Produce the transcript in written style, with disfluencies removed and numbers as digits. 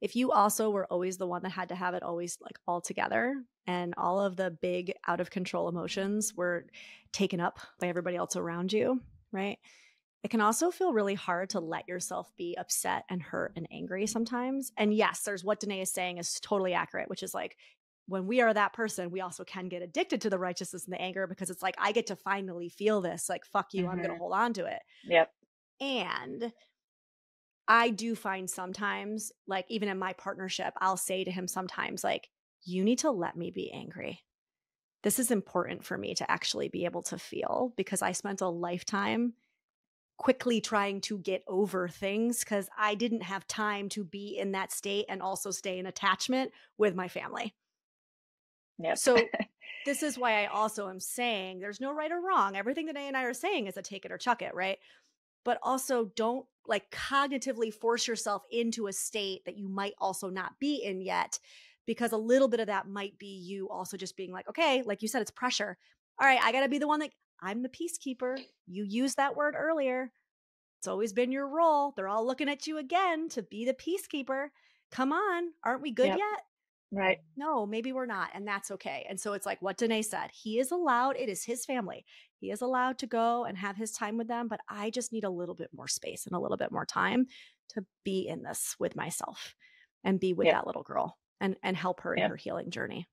if you also were always the one that had to have it always like all together and all of the big out of control emotions were taken up by everybody else around you, right? It can also feel really hard to let yourself be upset and hurt and angry sometimes. And yes, there's what Dené is saying is totally accurate, which is like, when we are that person, we also can get addicted to the righteousness and the anger because it's like, I get to finally feel this. Like, fuck you, I'm going to hold on to it. Yep. And I do find sometimes, like even in my partnership, I'll say to him sometimes, like, you need to let me be angry. This is important for me to actually be able to feel, because I spent a lifetime quickly trying to get over things because I didn't have time to be in that state and also stay in attachment with my family. Yep. So this is why I also am saying there's no right or wrong. Everything that Dené and I are saying is a take it or chuck it, right? But also don't like cognitively force yourself into a state that you might also not be in yet, because a little bit of that might be you also just being like, okay, like you said, it's pressure. All right, I got to be the one that I'm the peacekeeper. You used that word earlier. It's always been your role. They're all looking at you again to be the peacekeeper. Come on. Aren't we good yet? Right. No, maybe we're not. And that's okay. And so it's like what Dené said, he is allowed, it is his family. He is allowed to go and have his time with them, but I just need a little bit more space and a little bit more time to be in this with myself and be with that little girl and help her in her healing journey.